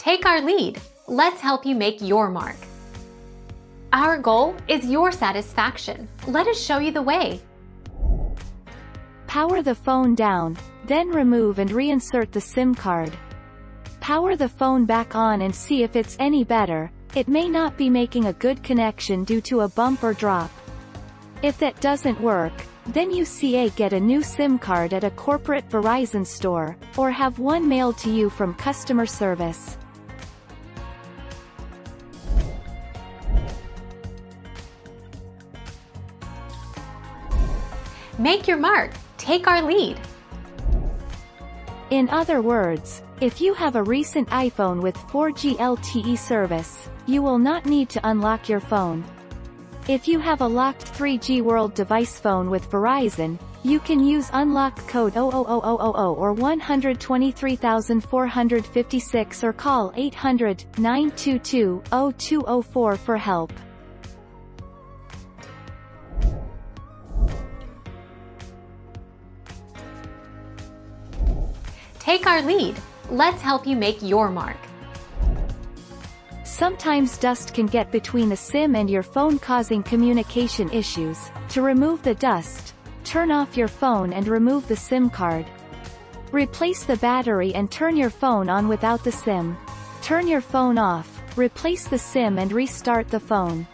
Take our lead. Let's help you make your mark. Our goal is your satisfaction. Let us show you the way. Power the phone down, then remove and reinsert the SIM card. Power the phone back on and see if it's any better. It may not be making a good connection due to a bump or drop. If that doesn't work, then get a new SIM card at a corporate Verizon store, or have one mailed to you from customer service. Make your mark. Take our lead. In other words, if you have a recent iPhone with 4G LTE service, you will not need to unlock your phone. If you have a locked 3G World device phone with Verizon, you can use unlock code 00000 or 123456 or call 800-922-0204 for help. Take our lead. Let's help you make your mark. Sometimes dust can get between the SIM and your phone, causing communication issues. To remove the dust, turn off your phone and remove the SIM card. Replace the battery and turn your phone on without the SIM. Turn your phone off, replace the SIM and restart the phone.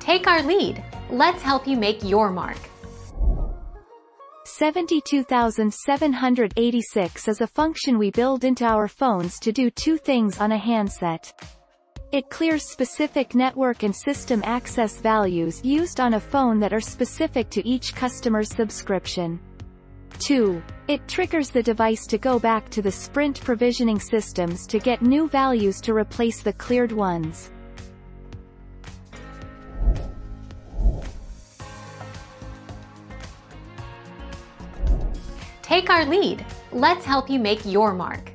Take our lead. Let's help you make your mark. 72786 is a function we build into our phones to do two things on a handset. It clears specific network and system access values used on a phone that are specific to each customer's subscription. 2. It triggers the device to go back to the Sprint provisioning systems to get new values to replace the cleared ones. Take our lead. Let's help you make your mark.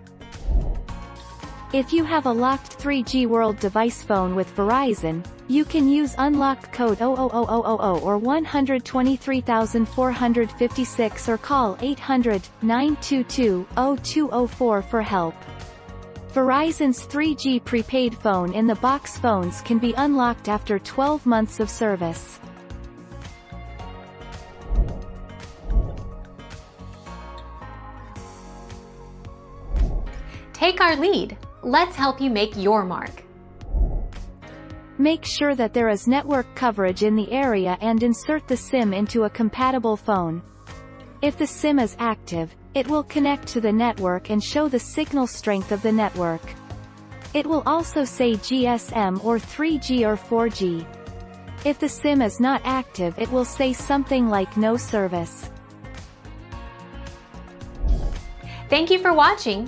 If you have a locked 3G World device phone with Verizon, you can use unlock code 00000 or 123456 or call 800-922-0204 for help. Verizon's 3G prepaid phone in the box phones can be unlocked after 12 months of service. Take our lead. Let's help you make your mark. Make sure that there is network coverage in the area and insert the SIM into a compatible phone. If the SIM is active, it will connect to the network and show the signal strength of the network. It will also say GSM or 3G or 4G. If the SIM is not active, it will say something like no service. Thank you for watching.